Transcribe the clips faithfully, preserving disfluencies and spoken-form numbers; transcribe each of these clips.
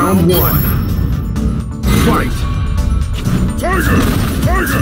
Round one. Fight! Tiger! Tiger!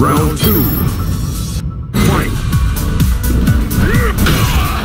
Round two. Fight! Tiger!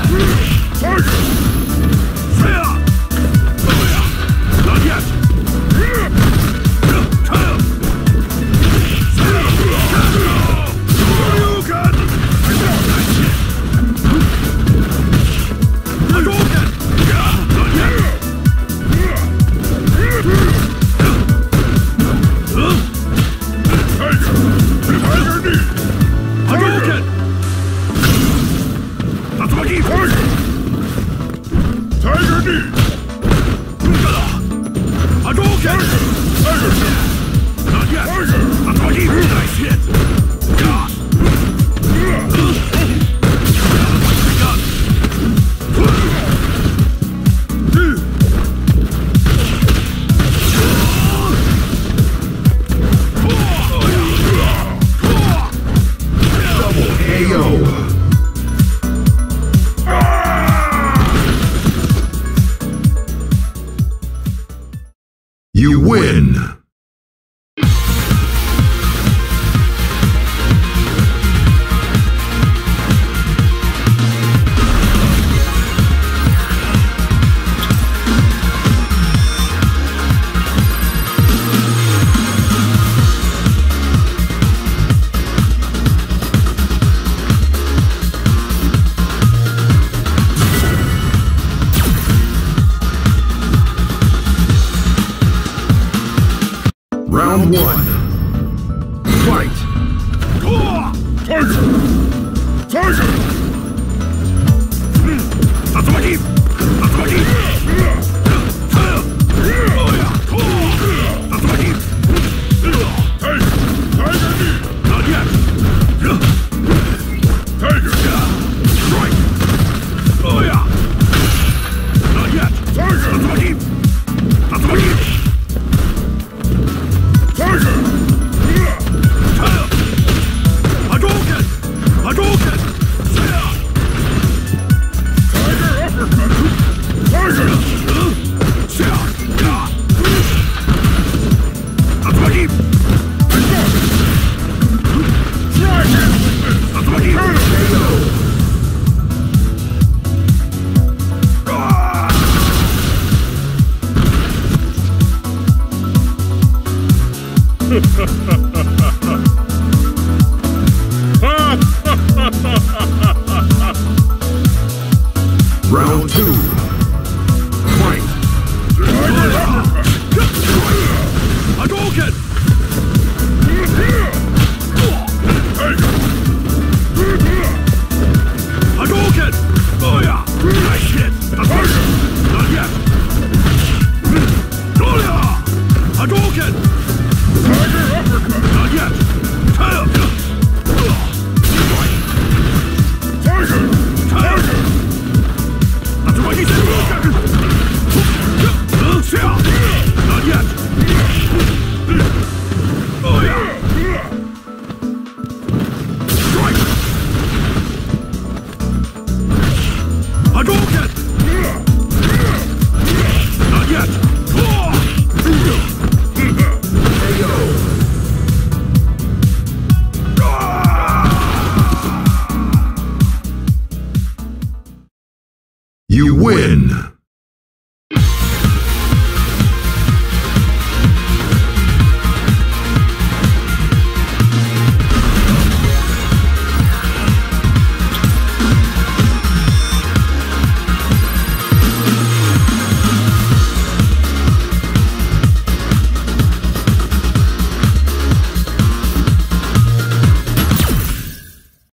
You win! Round one. Fight! Tiger! Tiger! Atsumaki! Atsumaki! Atsumaki! Tiger! Tiger knee! Not yet! Tiger! Strike! Oh yeah! Not yet! Tiger! Atsumaki! Atsumaki! Let's go!